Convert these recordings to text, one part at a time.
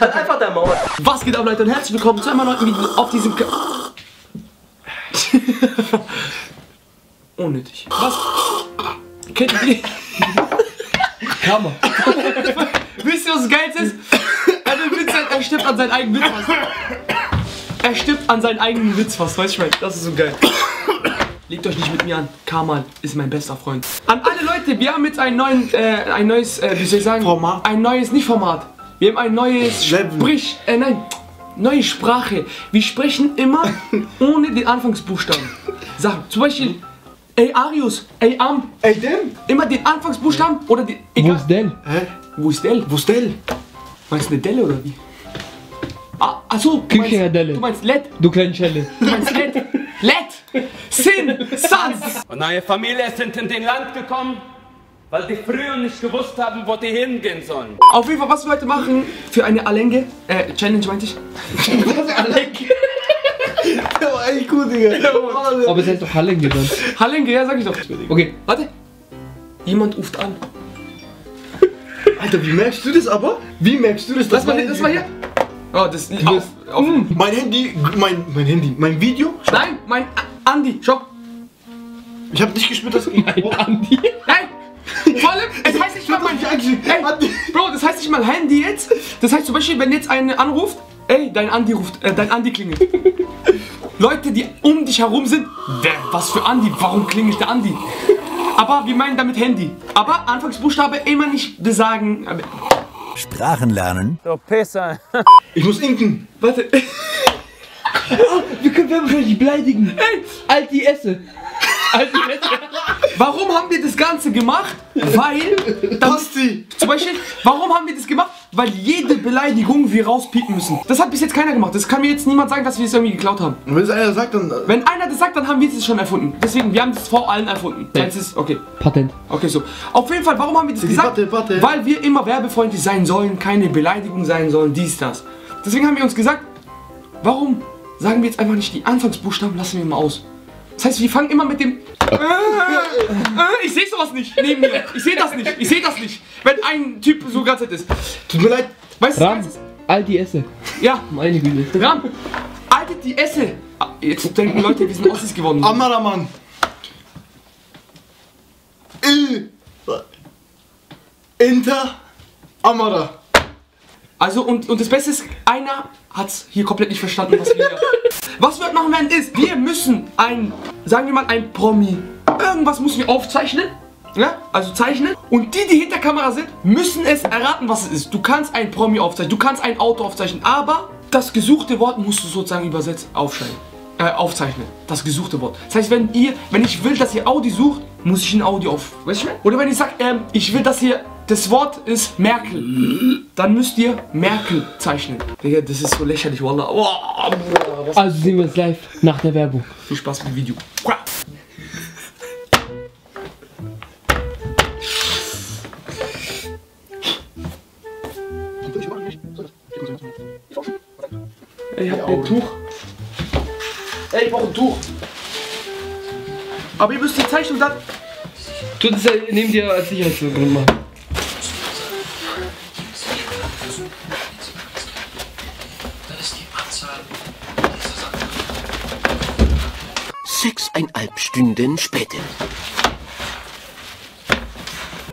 Halt einfach dein Maul. Was geht ab, Leute, und herzlich willkommen zu einem neuen Video auf diesem Ka Unnötig. Was? Kennt ihr die? Hammer. Wisst ihr, was das Geilste ist? Er stirbt an seinen eigenen Witz fast. Er stirbt an seinen eigenen Witz fast, weißt du, ich mein, das ist so geil. Legt euch nicht mit mir an, Karman ist mein bester Freund. An alle Leute, wir haben jetzt ein neues, nicht Format. Wir haben ein neues neue Sprache. Wir sprechen immer ohne den Anfangsbuchstaben. Sag, zum Beispiel, ey Arius, ey Am, ey Dem. Immer den Anfangsbuchstaben oder den... Wo ist Del? Hä? Wo ist Del? Wo ist Del? Meinst du eine Delle oder wie? Ah, achso, du meinst Led? Du kleine Schelle. Du meinst Led? Led! Sin! Sans! Und neue Familie sind in den Land gekommen, weil die früher nicht gewusst haben, wo die hingehen sollen. Auf jeden Fall, was wir heute machen für eine Alenge, Challenge meinte ich. Was für Alenge? Der war eigentlich gut, Digga. Aber es heißt doch Halenge dann. Halenge, ja, sag ich doch. Okay, warte. Jemand ruft an. Alter, wie merkst du das aber? Wie merkst du das? Lass mal, das mal hier. Oh, das liegt auf. Mein Video? Schau. Nein, mein Andi, schau. Ich hab nicht gespürt, dass... Mein Andi? Nein! Vor allem, es heißt nicht mal mein Handy. Ey, Bro, das heißt nicht mal Handy jetzt. Das heißt zum Beispiel, wenn jetzt einer anruft, ey, dein Andi klingelt. Leute, die um dich herum sind, was für Andi, warum klingelt der Andi? Aber wir meinen damit Handy. Aber Anfangsbuchstabe immer nicht besagen. Sprachen lernen. Du Pisser. Ich muss inken. Warte. Oh, wir können wahrscheinlich beleidigen. Hey. Alti Esse. Alti Esse. Warum haben wir das Ganze gemacht? Weil... Posti. Zum Beispiel, warum haben wir das gemacht? Weil jede Beleidigung wir rauspiepen müssen. Das hat bis jetzt keiner gemacht. Das kann mir jetzt niemand sagen, dass wir es irgendwie geklaut haben. Und wenn es einer sagt, dann... Wenn einer das sagt, dann haben wir es schon erfunden. Deswegen, wir haben es vor allen erfunden. Okay. Okay. Patent. Okay, so. Auf jeden Fall, warum haben wir das gesagt? Patent. Weil wir immer werbefreundlich sein sollen, keine Beleidigung sein sollen, dies, das. Deswegen haben wir uns gesagt, warum sagen wir jetzt einfach nicht die Anfangsbuchstaben, lassen wir mal aus. Das heißt, wir fangen immer mit dem... ich sehe sowas nicht neben mir. Ich sehe das nicht. Ich sehe das nicht. Wenn ein Typ so ganz nett ist. Tut mir leid. Weißt du was? Alti Esse. Ja. Meine Güte. Ram. Alti Esse. Jetzt denken Leute, wir sind Ossis geworden. Amaraman. Inter. Amara. Also und das Beste ist, einer hat's hier komplett nicht verstanden, was wir... Was wir heute machen werden ist, wir müssen sagen wir mal ein Promi, irgendwas müssen wir aufzeichnen, ja? Also zeichnen. Und die hinter Kamera sind, müssen es erraten, was es ist. Du kannst ein Promi aufzeichnen, du kannst ein Auto aufzeichnen, aber das gesuchte Wort musst du sozusagen übersetzt aufzeichnen. Das gesuchte Wort. Das heißt, wenn ich will, dass ihr Audi sucht, muss ich ein Audi auf. Weißt du? Oder wenn ich sage, ich will, dass ihr... Das Wort ist Merkel. Dann müsst ihr Merkel zeichnen. Digga, das ist so lächerlich, Wallah. Oh, also sehen wir uns live nach der Werbung. Viel Spaß mit dem Video. Ey, ich hab ein Tuch. Ey, ich brauch ein Tuch. Aber ihr müsst die Zeichnung dann... Tut es ja neben dir als Sicherheitsgrund machen. Sechseinhalb Stunden später.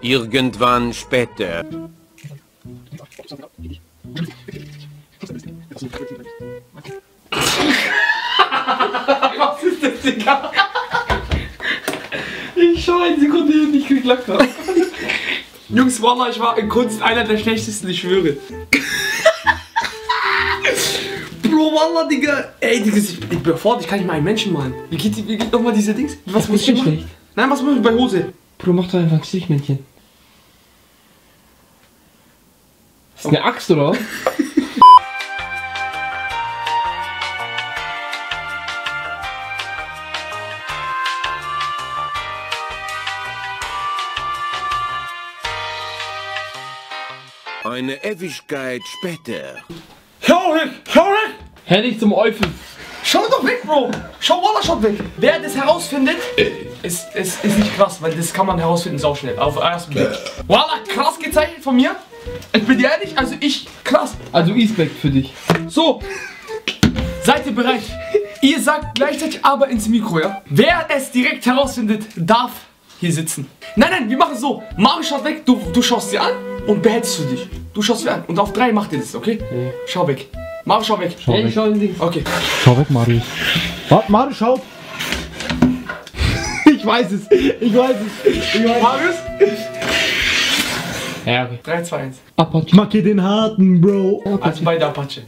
Irgendwann später. Was ist das, Digga? Ich schau eine Sekunde hin, ich krieg Lack drauf. Jungs, Wallah, ich war in Kunst einer der schlechtesten, ich schwöre. Bro, Wallah, Digga. Ey, Digga, ich bin fort, ich kann nicht mal einen Menschen malen. Wie geht nochmal diese Dings? Was muss ich machen? Nein, was muss ich bei Hose? Bro, mach doch einfach ein Gesichtmännchen. Ist eine Axt, oder? Eine Ewigkeit später. Schau weg! Schau weg! Hör nicht zum Eufel! Schau doch weg, Bro! Schau Wallah, schaut weg! Wer das herausfindet, ist nicht krass, weil das kann man herausfinden, sau schnell. Auf ersten Blick. Wallah, krass gezeichnet von mir. Ich bin ehrlich, also ich, krass. Also Respekt für dich. So, seid ihr bereit? Ihr sagt gleichzeitig aber ins Mikro, ja? Wer es direkt herausfindet, darf hier sitzen. Nein, nein, wir machen es so. Marius schaut weg, du schaust sie an und behältst du dich. Du schaust sie an und auf 3 macht ihr das, okay? Nee. Schau weg. Marius, schau weg. Schau weg. Schau in die. Okay. Schau weg, Marius. Warte, Marius, schau. Ich weiß es. Ich weiß es. Ich weiß Marius? Ja, okay. 3, 2, 1. Apache. Macke den harten, Bro. Apache. Also beide Apache.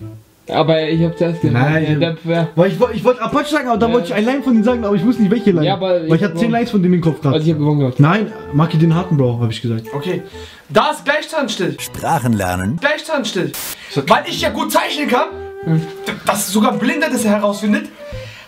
Aber ich hab zuerst gesagt, nein, ich wollte Apache sagen, aber dann wollte ich ein Line von denen sagen, aber ich wusste nicht welche Line. Ja, aber weil ich hatte 10 Lines von denen im Kopf gehabt. Also ich hab gewonnen gehabt. Nein, Macke den harten, Bro, hab ich gesagt. Okay. Da ist Gleichstand still. Sprachen lernen. Gleichstand still. Weil ich ja gut zeichnen kann, dass sogar Blinder das herausfindet,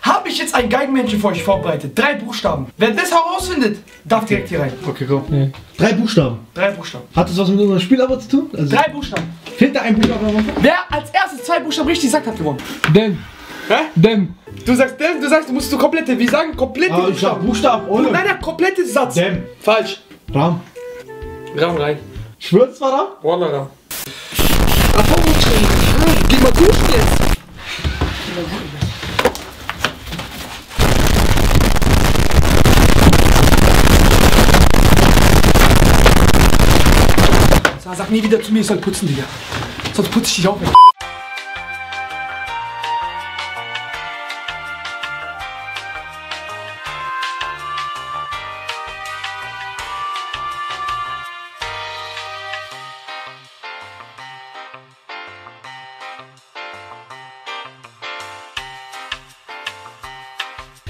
habe ich jetzt ein Geigenmännchen für euch vorbereitet. 3 Buchstaben. Wer das herausfindet, darf direkt hier rein. Okay, komm. Ja. 3 Buchstaben. 3 Buchstaben. Hat das was mit unserer Spielarbeit zu tun? Also 3 Buchstaben. Fehlt da ein Buchstaben? Wer als erstes 2 Buchstaben richtig sagt, hat gewonnen. Dem. Hä? Dem. Du sagst dem, du sagst, du musst so komplette, wir sagen komplette Buchstaben. Ich sag Buchstaben ohne. Nein, nein, komplette Satz. Dem. Falsch. Ram. Ram rein. Schwörst du mal Ram? Wallah Ram. Geh mal duschen jetzt. Sag nie wieder zu mir, ich soll putzen, Digga. Sonst putze ich dich auch weg.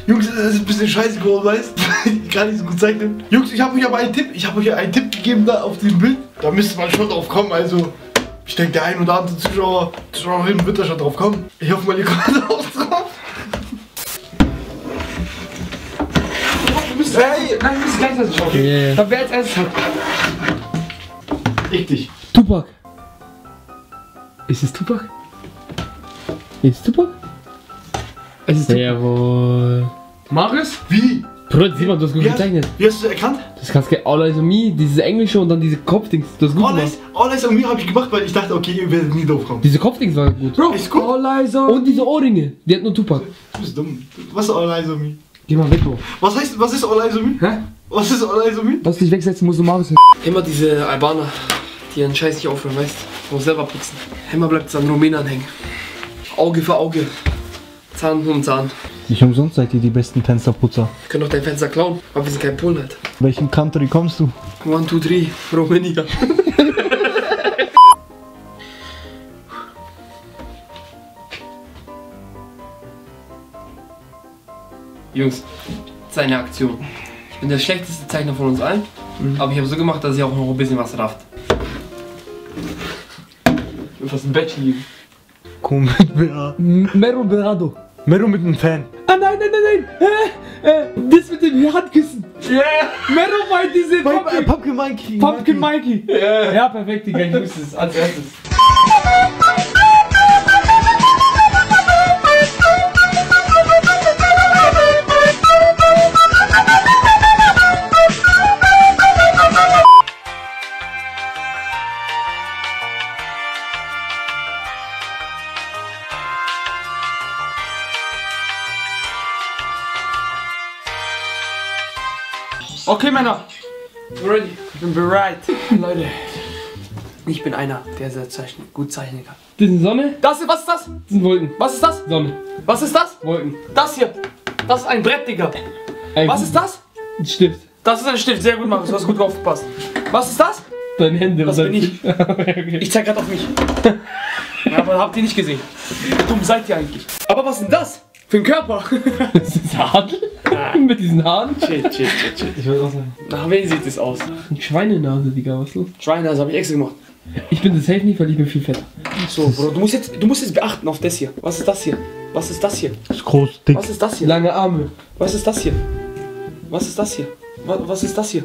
Jungs, das ist ein bisschen scheiße geworden, weißt du? Ich kann nicht so gut zeichnen. Jungs, ich habe euch aber einen Tipp. Ich habe euch einen Tipp gegeben da auf dem Bild. Da müsste man schon drauf kommen. Also, ich denke, der ein oder andere Zuschauer, Zuschauerin wird da schon drauf kommen. Ich hoffe mal, ihr kommt auch drauf. Nein, wir müssen gleichzeitig schauen. Okay. Dann wer als erstes hat. Ich dich. Tupac. Ist es Tupac? Ist es Tupac? Es ist jawohl. Marius? Wie? Bruder, sieh mal, du hast gut gezeichnet. Wie hast du das erkannt? Das kannst du All Eyes on Me, dieses Englische und dann diese Kopfdings. Du hast gut gemacht. All Eyes on Me habe ich gemacht, weil ich dachte, okay, ihr werdet nie drauf kommen. Diese Kopfdings waren gut. Bro, ist gut. All Eyes on Me. Und diese Ohrringe, die hat nur Tupac. Du bist dumm. Was ist All Eyes on Me? Geh mal weg, Bro. Was ist All Eyes on Me? Hä? Was ist All Eyes on Me? Dass du dich wegsetzen musst, du Marius. Immer diese Albaner, die ihren Scheiß nicht aufhören, weißt du? Muss selber putzen. Immer bleibt es an Rumänern hängen. Auge für Auge. Zahn um Zahn. Nicht umsonst seid ihr die besten Fensterputzer. Wir können doch dein Fenster klauen, aber wir sind kein Polen, halt. Welchen Country kommst du? 1, 2, 3, Romania. Jungs, das ist eine Aktion. Ich bin der schlechteste Zeichner von uns allen, aber ich habe so gemacht, dass ich auch noch ein bisschen was rafft. Ich bin fast im Bett liegen. Komm mit Mero Berado. Mero mit einem Fan. Ah nein, nein, nein, nein. Das mit dem Handkissen. Yeah. Mero meint diese Pumpkin Mikey. Pumpkin Mikey. Yeah. Ja, perfekt, Digga. Ich wusste es als erstes. Okay, Männer. Ready. Ich bin bereit. Leute, ich bin einer, der sehr zeichnen, gut zeichnen kann. Das ist Sonne. Was ist das? Das sind Wolken. Was ist das? Sonne. Was ist das? Wolken. Das hier. Das ist ein Brett, Digga. Was ist das? Ein Stift. Das ist ein Stift. Sehr gut, Marius. Du hast gut aufgepasst. Was ist das? Deine Hände. Das bin ich. Okay. Ich zeig grad auf mich. Ja, aber habt ihr nicht gesehen. Wie dumm seid ihr eigentlich? Aber was ist denn das? Für den Körper. Das ist Adel. Mit diesen Haaren. Shit. Ich weiß auch nicht. Nach wem sieht das aus? Eine Schweinenase, Digga, was ist los? Schweinenase habe ich extra gemacht. Ich bin das safe nicht, weil ich bin viel fetter. So, Bro, du musst jetzt beachten auf das hier. Was ist das hier? Was ist das hier? Das ist groß, dick. Was ist das hier? Lange Arme. Was ist das hier? Was ist das hier? Was ist das hier?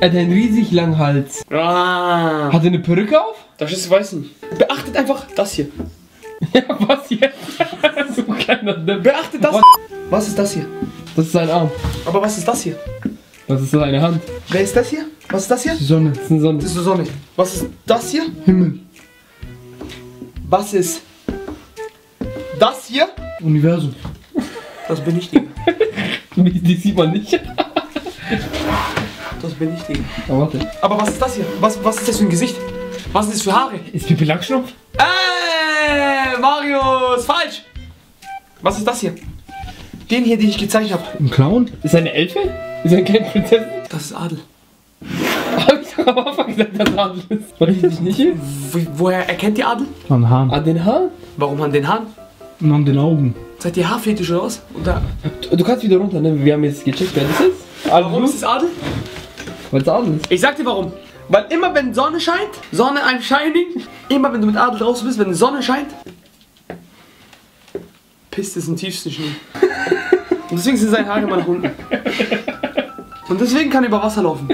Er hat einen riesig langen Hals. Ah. Hat er eine Perücke auf? Das ist, weiß nicht. Beachtet einfach das hier. Ja, was jetzt? So kleiner Depp. Beachtet das. Was ist das hier? Das ist sein Arm. Aber was ist das hier? Das ist seine Hand. Wer ist das hier? Was ist das hier? Sonne. Das ist eine Sonne. Das ist eine Sonne. Was ist das hier? Himmel. Was ist das hier? Universum. Das bin ich, Digga. Die sieht man nicht. Das bin ich, Digga. Aber warte. Aber was ist das hier? Was ist das für ein Gesicht? Was ist das für Haare? Ist Pipi Langstrumpf? Ey, Marius, falsch! Was ist das hier? Den hier, den ich gezeigt habe. Ein Clown? Ist er eine Elfe? Ist er keine Prinzessin? Das ist Adel. Hab ich doch am Anfang gesagt, dass Adel ist. War ich dich nicht hier? Woher erkennt ihr Adel? An Haaren. An den Haaren? Warum an den Haaren? Und an den Augen. Seid ihr Haarfetisch oder was? Oder? Du kannst wieder runter, ne? Wir haben jetzt gecheckt, wer das ist. Adel, warum ist es Adel? Weil es Adel ist. Ich sag dir warum. Weil immer wenn Sonne scheint, Sonne ein Shining, immer wenn du mit Adel draußen bist, wenn die Sonne scheint, pisst es im tiefsten Schnee. Und deswegen sind seine Haare immer nach unten. Und deswegen kann er über Wasser laufen.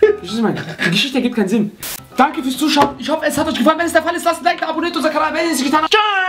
Die Geschichte ergibt keinen Sinn. Danke fürs Zuschauen. Ich hoffe, es hat euch gefallen. Wenn es der Fall ist, lasst ein Like da, abonniert unseren Kanal, wenn ihr es nicht getan habt. Tschüss!